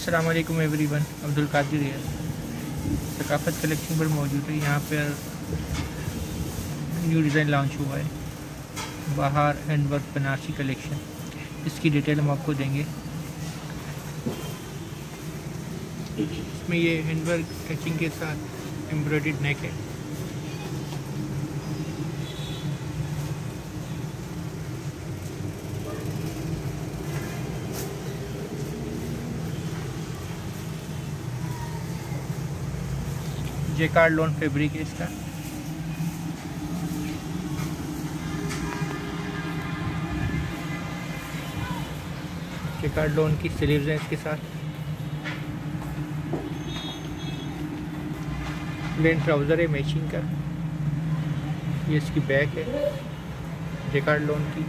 अस्सलामुअलैकुम एवरीवन, अब्दुल कादिर है। सकाफत कलेक्शन पर मौजूद है। यहाँ पर न्यू डिज़ाइन लॉन्च हुआ है, बाहर हैंडवर्क बनारसी कलेक्शन। इसकी डिटेल हम आपको देंगे। इसमें ये हैंडवर्क स्टिचिंग के साथ एम्ब्रॉयडर्ड नेक है। जेकार्ड लॉन फैब्रिक है इसका। जेकार्ड लॉन की स्लीव्स हैं इसके साथ। प्लेन ट्राउज़र है मैचिंग का। ये इसकी बैक है जेकार्ड लॉन की।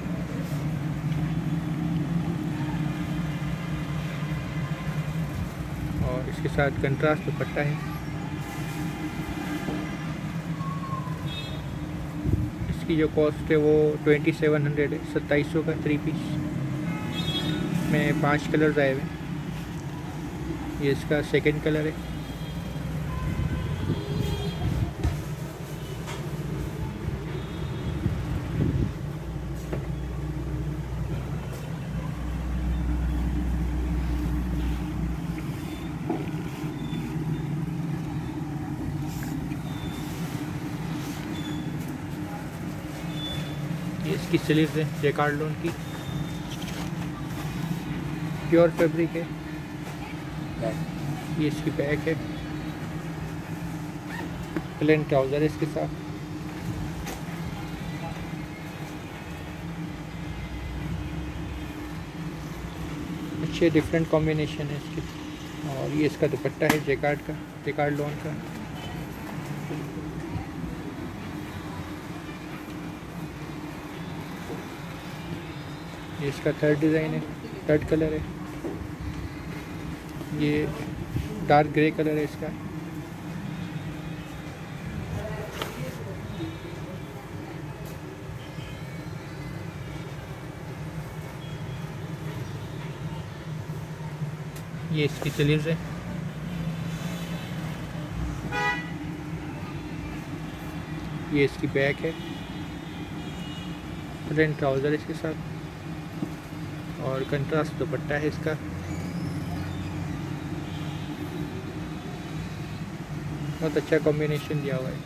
और इसके साथ कंट्रास्ट दुपट्टा है। इसकी जो कॉस्ट है वो 2700 है। 2700 का 3 पीस में 5 कलर्स आए हुए हैं। ये इसका 2nd कलर है। इसकी स्लीव्स है जेकार्ड लॉन की, प्योर फैब्रिक है। ये इसकी बैक है। प्लेन ट्राउज़र है इसके साथ। अच्छे डिफरेंट कॉम्बिनेशन है इसके। और ये इसका दुपट्टा है जेकार्ड लॉन का। ये इसका 3rd डिज़ाइन है, 3rd कलर है। ये डार्क ग्रे कलर है इसका। ये इसकी स्लीव्स है। ये इसकी बैक है। प्लेन ट्राउज़र इसके साथ और कंट्रास्ट दुपट्टा है इसका। बहुत अच्छा कॉम्बिनेशन दिया हुआ है।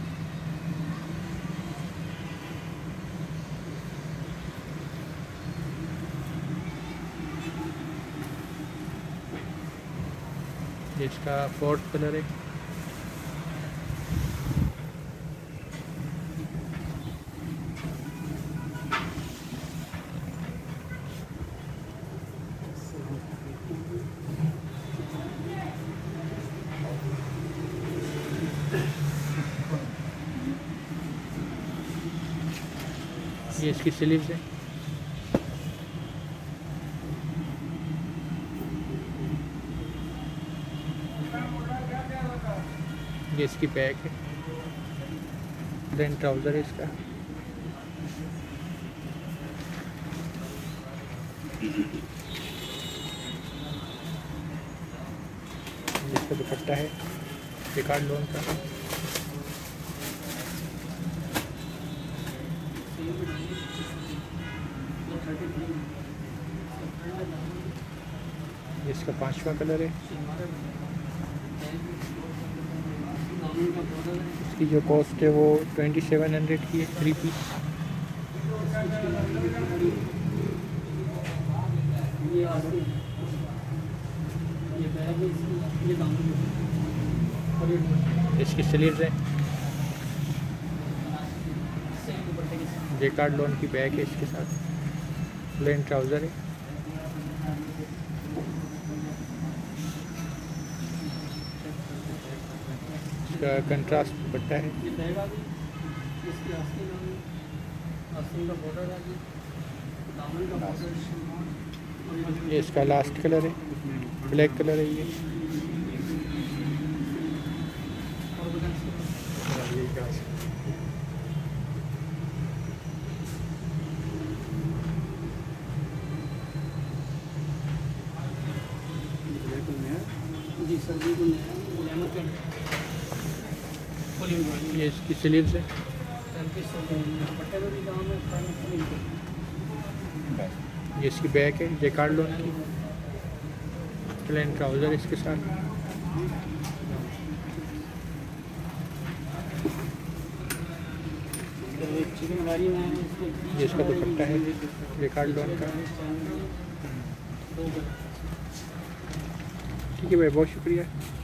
ये इसका 4th कलर है। ये इसकी स्लीव्स है। ये इसकी बैक है। प्लेन ट्राउज़र है इसका। इसका दुपट्टा है जेकार्ड लॉन का। इसका 5वां कलर है। इसकी जो कॉस्ट है वो 2700 की है, 3 पीस। इसकी स्लीव्स है। जेकार्ड लॉन की बैग है इसके साथ। प्लेन ट्राउज़र है। इसका कंट्रास्ट दुपट्टा है। ये इसका लास्ट कलर है, ब्लैक कलर है। ये ये इसकी स्लीव से ये इसकी बैक है, जैकार्ड लोन की प्लेन ट्राउज़र इसके साथ। ये इसका दुपट्टा है जैकार्ड लोन का। ठीक है भाई, बहुत शुक्रिया।